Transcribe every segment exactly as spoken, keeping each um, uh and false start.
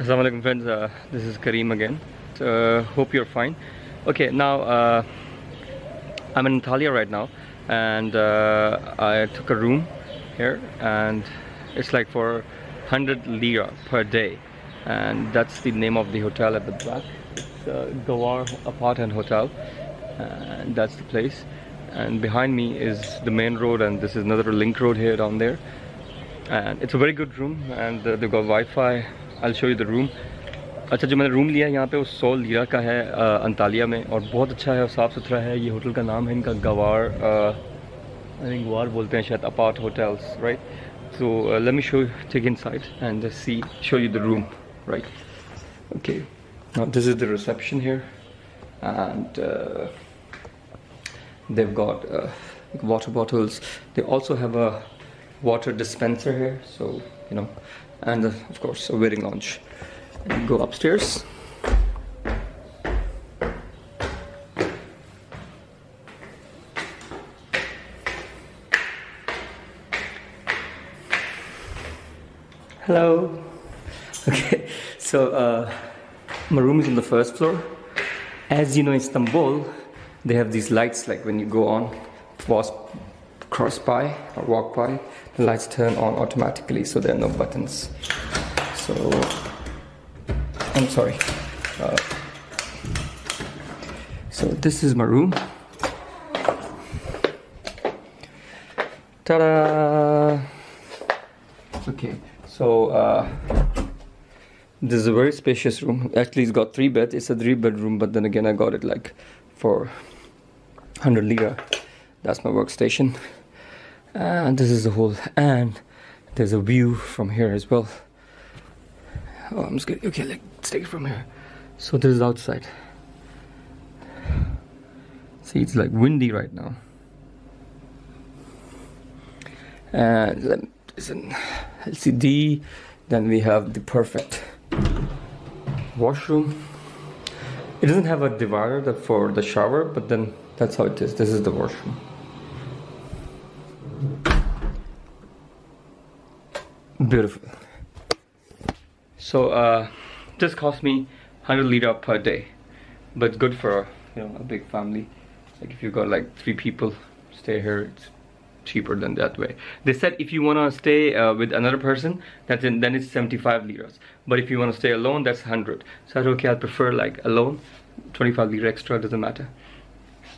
Assalamualaikum friends, uh, this is Karim again. Uh, hope you're fine. Okay, now uh, I'm in Antalya right now, and uh, I took a room here, and it's like for one hundred lira per day, and that's the name of the hotel at the back. It's uh, Gvar Apart Hotel, and that's the place. And behind me is the main road, and this is another link road here down there. And it's a very good room, and uh, they've got Wi-Fi. I'll show you the room. अच्छा जो मैंने room लिया है यहाँ पे वो सौ lira का है अंतालिया में, और बहुत अच्छा है और साफ़ सुथरा है. ये होटल का नाम है इनका गवार, आई थिंक गवार बोलते हैं शायद, apart hotels, right. So let me show you, take inside and just see, show you the room, right. Okay, now this is the reception here, and they have got water bottles. They also have a water dispenser here, so you know, and of course a waiting lounge. Go upstairs. Hello. Okay, so uh, my room is on the first floor. As you know, in Istanbul, they have these lights, like when you go on, cross, cross by or walk by, the lights turn on automatically, so there are no buttons. So I'm sorry. Uh, so this is my room. Ta-da! Okay, so uh, this is a very spacious room. Actually, it's got three beds. It's a three-bed room, but then again, I got it like for one hundred lira. That's my workstation, and this is the whole. And there's a view from here as well. Oh, I'm just kidding. Okay, let's take it from here. So this is outside. See, it's like windy right now. And uh, it's an L C D. Then we have the perfect washroom. It doesn't have a divider for the shower, but then that's how it is. This is the washroom. Beautiful. So uh, this cost me one hundred lira per day, but it's good for, you know, a big family. Like if you've got like three people stay here, it's cheaper than that way. They said if you want to stay uh, with another person, that's in, then it's seventy-five liras. But if you want to stay alone, that's one hundred. So I said okay, I prefer like alone. twenty-five lira extra doesn't matter.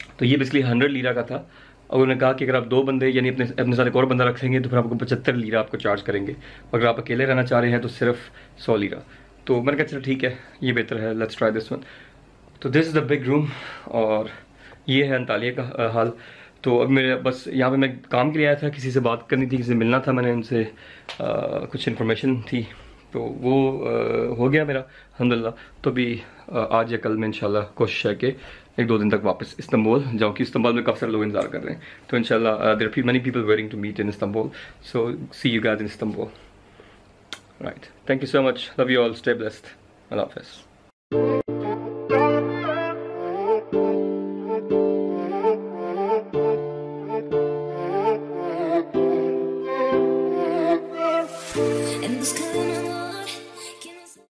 So this basically one hundred lira ka tha. अगर मैंने कहा कि अगर आप दो बंदे यानी अपने अपने साथ एक और बंदा रखेंगे तो फिर आपको पचहत्तर लीरा आपको चार्ज करेंगे, अगर आप अकेले रहना चाह रहे हैं तो सिर्फ सौ लीरा. तो मैंने कहा चलो ठीक है, ये बेहतर है, लेट्स ट्राई दिस वन. तो this is the big room, और ये है अंतालिया का हाल. तो अब मेरे बस यहाँ पे मैं काम के लिए आया था, किसी से बात करनी थी, किसी से मिलना था, मैंने उनसे कुछ इन्फॉर्मेशन थी, तो वो आ, हो गया मेरा अल्हम्दुलिल्लाह. तो भी आ, आज या कल में इंशाल्लाह कोशिश है कि एक दो दिन तक वापस इस्तांबुल जाऊँ, कि इस्तांबुल में काफ़ी सारे लोग इंतजार कर रहे हैं. तो इंशाल्लाह there are many people waiting to meet in Istanbul, so see you guys in Istanbul, right. Thank you so much, love you all, stay blessed, अल्लाह हाफिज़. And this kind of